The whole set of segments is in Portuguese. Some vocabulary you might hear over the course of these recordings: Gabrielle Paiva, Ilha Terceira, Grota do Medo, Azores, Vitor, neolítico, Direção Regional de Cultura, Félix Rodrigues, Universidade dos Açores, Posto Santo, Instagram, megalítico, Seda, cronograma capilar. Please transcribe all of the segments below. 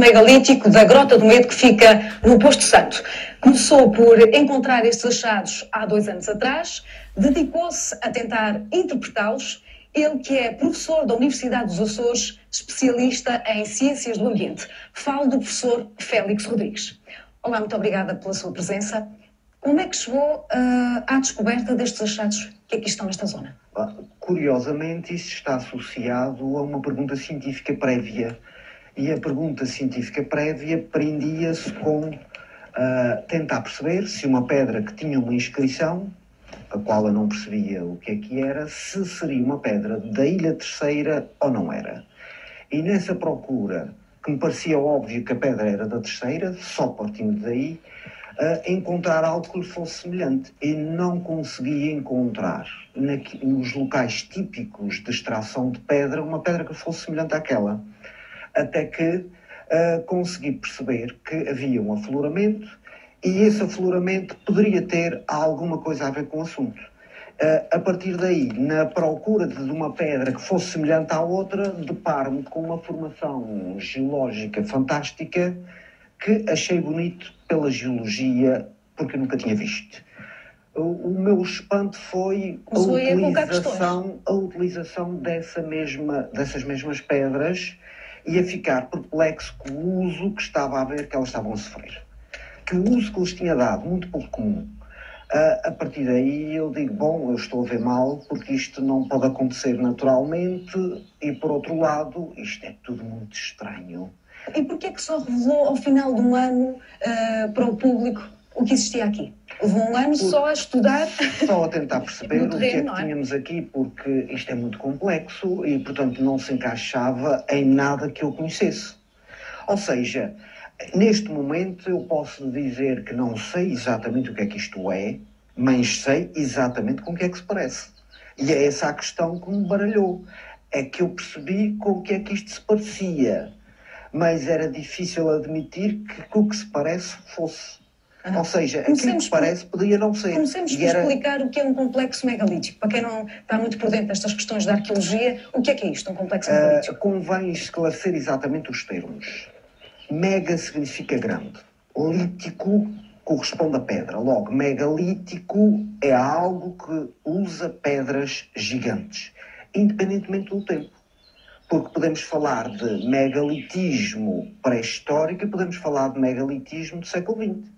Megalítico da Grota do Medo, que fica no Posto Santo. Começou por encontrar estes achados há 2 anos atrás, dedicou-se a tentar interpretá-los, ele que é professor da Universidade dos Açores, especialista em ciências do ambiente. Falo do professor Félix Rodrigues. Olá, muito obrigada pela sua presença. Como é que chegou à descoberta destes achados que aqui estão nesta zona? Curiosamente, isso está associado a uma pergunta científica prévia. E a pergunta científica prévia prendia-se com tentar perceber se uma pedra que tinha uma inscrição, a qual eu não percebia o que era, se seria uma pedra da Ilha Terceira ou não era. E nessa procura, que me parecia óbvio que a pedra era da Terceira, só partindo daí, encontrar algo que lhe fosse semelhante. E não conseguia encontrar nos locais típicos de extração de pedra uma pedra que fosse semelhante àquela. Até que consegui perceber que havia um afloramento e esse afloramento poderia ter alguma coisa a ver com o assunto. A partir daí, na procura de uma pedra que fosse semelhante à outra, deparo-me com uma formação geológica fantástica que achei bonito pela geologia, porque nunca tinha visto. O meu espanto foi a utilização dessas mesmas pedras e a ficar perplexo com o uso que estava a ver que elas estavam a sofrer. Que o uso que lhes tinha dado, muito pouco comum. A partir daí eu digo, bom, eu estou a ver mal, porque isto não pode acontecer naturalmente, e por outro lado, isto é tudo muito estranho. E porquê é que só revelou ao final de um ano para o público o que existia aqui? Levou um ano só a estudar? Só a tentar perceber o que é que tínhamos aqui, porque isto é muito complexo e, portanto, não se encaixava em nada que eu conhecesse. Ou seja, neste momento eu posso dizer que não sei exatamente o que é que isto é, mas sei exatamente com o que é que se parece. E é essa a questão que me baralhou. É que eu percebi com o que é que isto se parecia, mas era difícil admitir que o que se parece fosse. Ou seja, aquilo que parece podia não ser. Comecemos por explicar o que é um complexo megalítico. Para quem não está muito por dentro destas questões da arqueologia, o que é isto, um complexo megalítico? Convém esclarecer exatamente os termos. Mega significa grande. Lítico corresponde a pedra. Logo, megalítico é algo que usa pedras gigantes, independentemente do tempo. Porque podemos falar de megalitismo pré-histórico e podemos falar de megalitismo do século XX.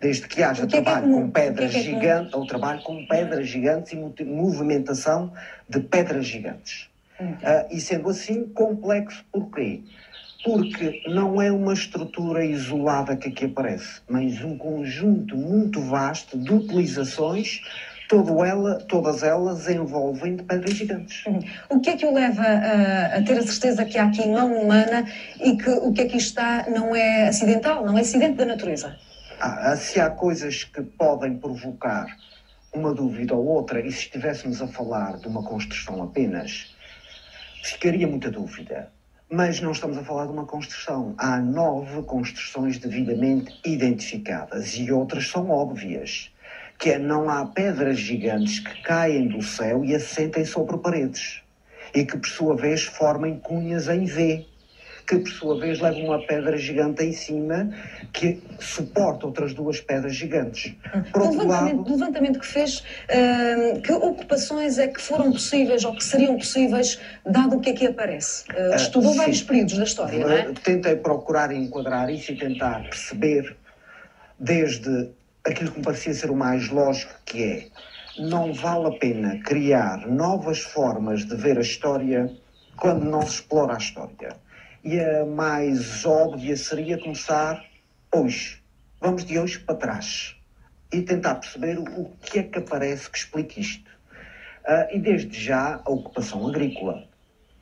Desde que haja trabalho com pedras gigantes, ou trabalho com pedras gigantes e movimentação de pedras gigantes. E sendo assim, complexo porquê? Porque não é uma estrutura isolada que aqui aparece, mas um conjunto muito vasto de utilizações, todas elas envolvem pedras gigantes. O que é que o leva a ter a certeza que há aqui mão humana e que o que aqui está não é acidental, não é acidente da natureza? Se há coisas que podem provocar uma dúvida ou outra, e se estivéssemos a falar de uma construção apenas, ficaria muita dúvida. Mas não estamos a falar de uma construção. Há 9 construções devidamente identificadas e outras são óbvias, que é não há pedras gigantes que caem do céu e assentem sobre paredes e que, por sua vez, formem cunhas em V, que por sua vez leva uma pedra gigante em cima que suporta outras 2 pedras gigantes. O levantamento que fez, que ocupações é que foram possíveis ou que seriam possíveis, dado o que aqui aparece? Estudou vários períodos da história, não é? Tentei procurar enquadrar isso e tentar perceber desde aquilo que me parecia ser o mais lógico, que é não vale a pena criar novas formas de ver a história quando não se explora a história. E a mais óbvia seria começar hoje. Vamos de hoje para trás e tentar perceber o que é que aparece que explique isto. E desde já a ocupação agrícola.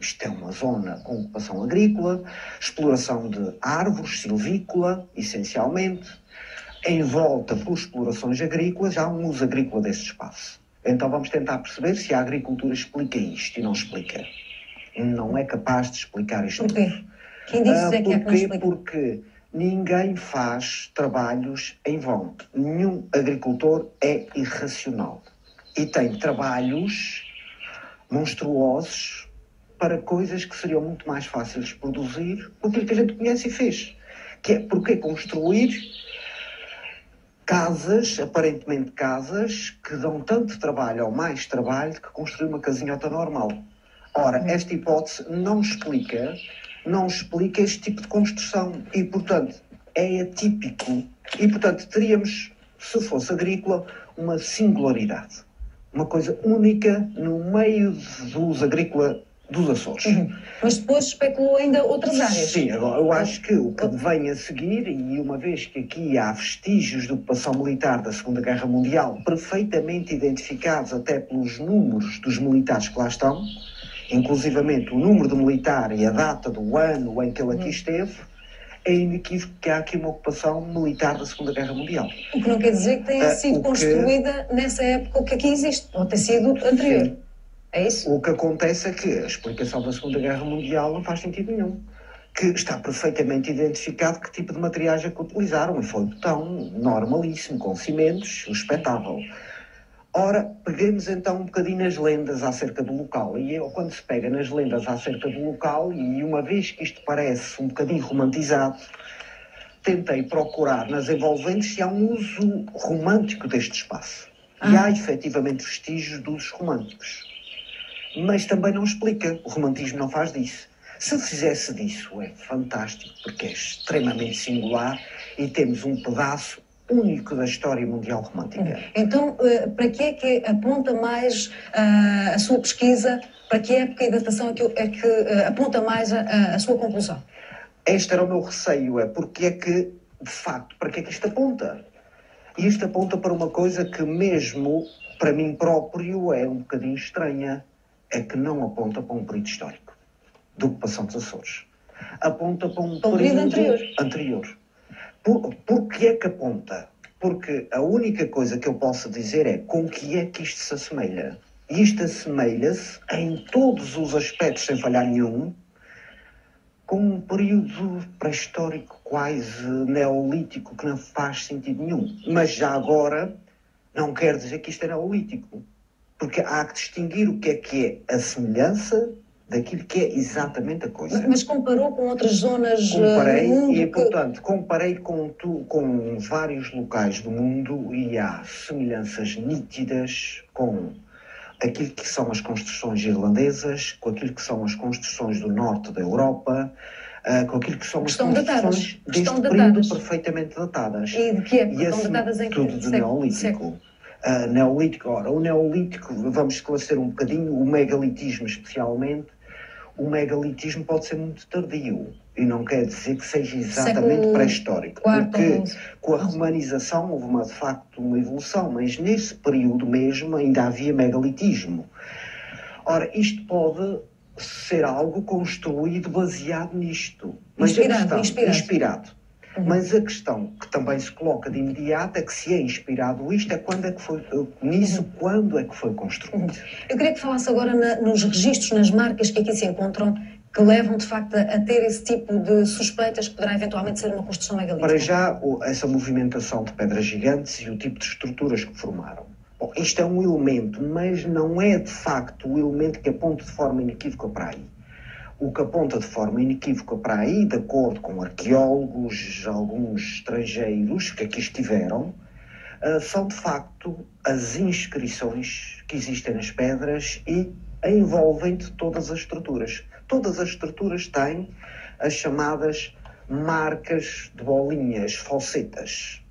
Isto é uma zona com ocupação agrícola, exploração de árvores, silvícola, essencialmente. Em volta por explorações agrícolas, há um uso agrícola desse espaço. Então vamos tentar perceber se a agricultura explica isto e não explica. Não é capaz de explicar isto. Porquê? Quem disse é que é que explica? Porque ninguém faz trabalhos em vão. Nenhum agricultor é irracional. E tem trabalhos monstruosos para coisas que seriam muito mais fáceis de produzir do que a gente conhece e fez. Que é porque construir casas, aparentemente casas, que dão tanto trabalho ou mais trabalho que construir uma casinhota normal. Ora, esta hipótese não explica este tipo de construção e, portanto, é atípico. E, portanto, teríamos, se fosse agrícola, uma singularidade. Uma coisa única no meio dos agrícolas dos Açores. Uhum. Mas depois especulou ainda outras áreas. Sim, eu acho que o que vem a seguir, e uma vez que aqui há vestígios de ocupação militar da Segunda Guerra Mundial, perfeitamente identificados até pelos números dos militares que lá estão, inclusivamente o número de militar e a data do ano em que ele aqui esteve, é inequívoco que há aqui uma ocupação militar da Segunda Guerra Mundial. O que não quer dizer que tenha sido construída nessa época o que aqui existe, pode ter sido anterior. Sim. É isso? O que acontece é que a explicação da Segunda Guerra Mundial não faz sentido nenhum. Que está perfeitamente identificado que tipo de materiais é que utilizaram, e foi um botão normalíssimo, com cimentos, um espetáculo. Ora, peguemos então um bocadinho nas lendas acerca do local. E quando se pega nas lendas acerca do local, e uma vez que isto parece um bocadinho romantizado, tentei procurar nas envolventes se há um uso romântico deste espaço. E há efetivamente vestígios de usos românticos. Mas também não explica, o romantismo não faz disso. Se fizesse disso, é fantástico, porque é extremamente singular e temos um pedaço único da história mundial romântica. Então, para que é que aponta mais a sua pesquisa, para que época e datação é que aponta mais a sua conclusão? Este era o meu receio, porque é que, de facto, para que é que isto aponta? E isto aponta para uma coisa que mesmo para mim próprio é um bocadinho estranha, é que não aponta para um período histórico de ocupação dos Açores. Aponta para um período anterior. Por que é que aponta? Porque a única coisa que eu posso dizer é com que é que isto se assemelha. Isto assemelha-se em todos os aspectos, sem falhar nenhum, com um período pré-histórico quase neolítico que não faz sentido nenhum. Mas já agora não quer dizer que isto é neolítico, porque há que distinguir o que é a semelhança daquilo que é exatamente a coisa. Mas comparou com outras zonas do mundo? Comparei, e portanto, comparei com vários locais do mundo e há semelhanças nítidas com aquilo que são as construções irlandesas, com aquilo que são as construções do norte da Europa, com aquilo que são as construções deste período perfeitamente datadas. E de que é? E estão datadas em tudo de neolítico. Neolítico, ora, o neolítico, vamos esclarecer um bocadinho, o megalitismo especialmente, o megalitismo pode ser muito tardio e não quer dizer que seja exatamente pré-histórico, porque com a romanização houve de facto uma evolução, mas nesse período mesmo ainda havia megalitismo. Ora, isto pode ser algo construído baseado nisto, mas inspirado. Mas a questão que também se coloca de imediato é que se é inspirado isto, é quando é que foi, nisso, quando é que foi construído. Eu queria que falasse agora nos registros, nas marcas que aqui se encontram, que levam de facto a ter esse tipo de suspeitas que poderá eventualmente ser uma construção megalítica. Para já, essa movimentação de pedras gigantes e o tipo de estruturas que formaram. Bom, isto é um elemento, mas não é de facto o elemento que aponta de forma inequívoca para aí. O que aponta de forma inequívoca para aí, de acordo com arqueólogos, alguns estrangeiros que aqui estiveram, são de facto as inscrições que existem nas pedras e envolvem-te todas as estruturas. Todas as estruturas têm as chamadas marcas de bolinhas, falsetas.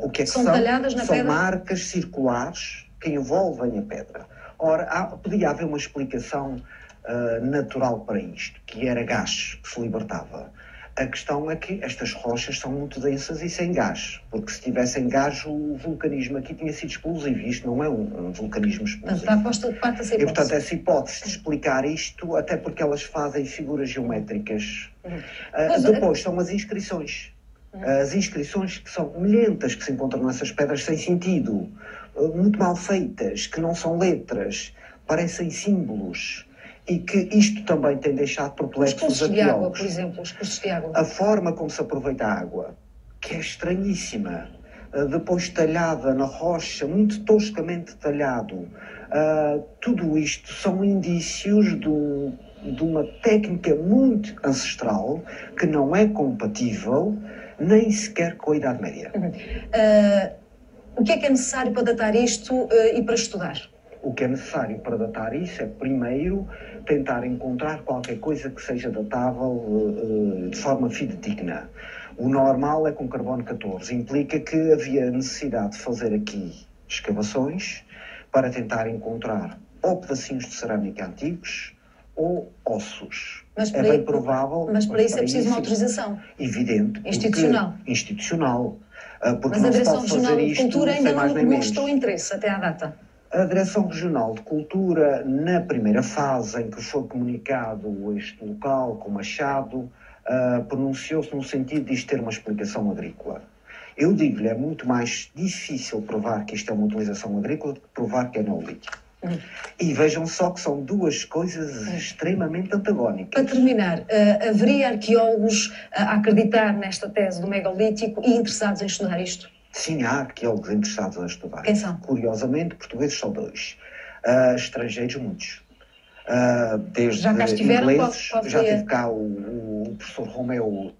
O que é que são? Talhadas na pedra? São marcas circulares que envolvem a pedra. Ora, podia haver uma explicação natural para isto, que era gás que se libertava. A questão é que estas rochas são muito densas e sem gás, porque se tivessem gás o vulcanismo aqui tinha sido explosivo, e isto não é um vulcanismo explosivo. Está posta de parte essa hipótese. E portanto essa hipótese de explicar isto, até porque elas fazem figuras geométricas. Depois são as inscrições. As inscrições que são milhentas, que se encontram nessas pedras sem sentido, muito mal feitas, que não são letras, parecem símbolos. E que isto também tem deixado perplexos os arqueólogos. Os cursos de água, por exemplo, os cursos de água. A forma como se aproveita a água, que é estranhíssima. Depois talhada na rocha, muito toscamente talhado. Tudo isto são indícios de uma técnica muito ancestral que não é compatível nem sequer com a Idade Média. O que é necessário para datar isto e para estudar? O que é necessário para datar isso é, primeiro, tentar encontrar qualquer coisa que seja datável de forma fidedigna. O normal é com carbono 14, implica que havia necessidade de fazer aqui escavações para tentar encontrar ou pedacinhos de cerâmica antigos ou ossos. Mas é bem provável... Mas para isso é preciso uma autorização. Evidente. Institucional. Porque, institucional. Porque mas não a Direção Regional de Cultura ainda não demonstrou interesse até à data. A Direção Regional de Cultura, na primeira fase em que foi comunicado este local como achado, pronunciou-se no sentido de isto ter uma explicação agrícola. Eu digo-lhe, é muito mais difícil provar que isto é uma utilização agrícola do que provar que é neolítico. E vejam só que são duas coisas extremamente antagónicas. Para terminar, haveria arqueólogos a acreditar nesta tese do megalítico e interessados em estudar isto? Sim, há arqueólogos interessados em estudar. Quem são? Curiosamente, portugueses só 2. Estrangeiros, muitos. Desde ingleses, já tive cá o professor Romeu